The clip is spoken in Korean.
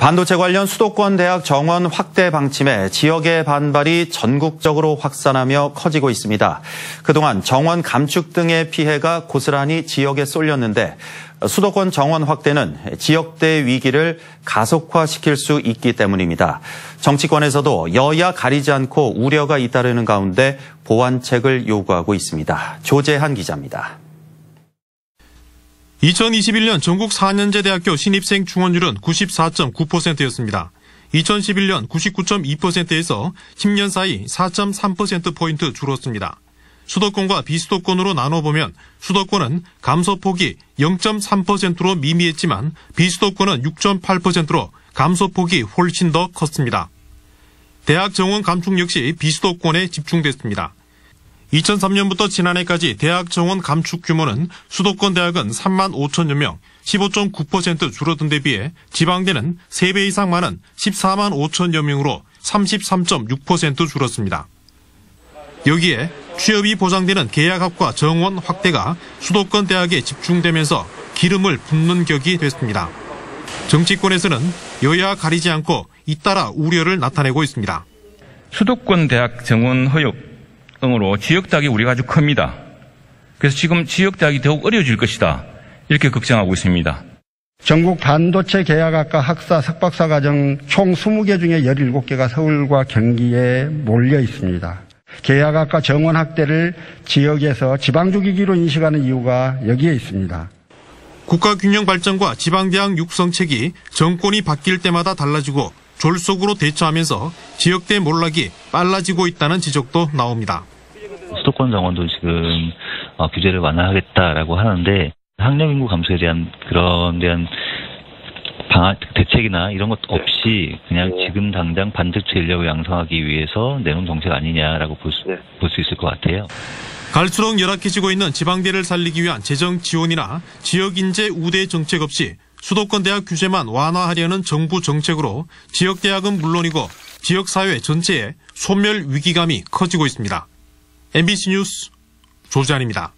반도체 관련 수도권 대학 정원 확대 방침에 지역의 반발이 전국적으로 확산하며 커지고 있습니다. 그동안 정원 감축 등의 피해가 고스란히 지역에 쏠렸는데 수도권 정원 확대는 지역대의 위기를 가속화시킬 수 있기 때문입니다. 정치권에서도 여야 가리지 않고 우려가 잇따르는 가운데 보완책을 요구하고 있습니다. 조재한 기자입니다. 2021년 전국 4년제 대학교 신입생 충원율은 94.9%였습니다. 2011년 99.2%에서 10년 사이 4.3%포인트 줄었습니다. 수도권과 비수도권으로 나눠보면 수도권은 감소폭이 0.3%로 미미했지만 비수도권은 6.8%로 감소폭이 훨씬 더 컸습니다. 대학 정원 감축 역시 비수도권에 집중됐습니다. 2003년부터 지난해까지 대학 정원 감축 규모는 수도권 대학은 3만 5천여 명, 15.9% 줄어든 데 비해 지방대는 3배 이상 많은 14만 5천여 명으로 33.6% 줄었습니다. 여기에 취업이 보장되는 계약학과 정원 확대가 수도권 대학에 집중되면서 기름을 붓는 격이 됐습니다. 정치권에서는 여야 가리지 않고 잇따라 우려를 나타내고 있습니다. 수도권 대학 정원 허용 등으로 지역대학의 우려가 아주 큽니다. 그래서 지금 지역대학이 더욱 어려워질 것이다. 이렇게 걱정하고 있습니다. 전국 반도체 계약학과 학사, 석박사 과정 총 20개 중에 17개가 서울과 경기에 몰려 있습니다. 계약학과 정원 확대를 지역에서 지방주기기로 인식하는 이유가 여기에 있습니다. 국가균형 발전과 지방대학 육성책이 정권이 바뀔 때마다 달라지고 졸속으로 대처하면서 지역대 몰락이 빨라지고 있다는 지적도 나옵니다. 수도권 정원도 지금 규제를 완화하겠다라고 하는데 학령 인구 감소에 대한 그런 방안 대책이나 이런 것 없이 그냥 지금 당장 반도체 인력을 양성하기 위해서 내놓은 정책 아니냐라고 볼 수 있을 것 같아요. 갈수록 열악해지고 있는 지방대를 살리기 위한 재정 지원이나 지역 인재 우대 정책 없이 수도권 대학 규제만 완화하려는 정부 정책으로 지역 대학은 물론이고 지역 사회 전체에 소멸 위기감이 커지고 있습니다. MBC 뉴스 조재한입니다.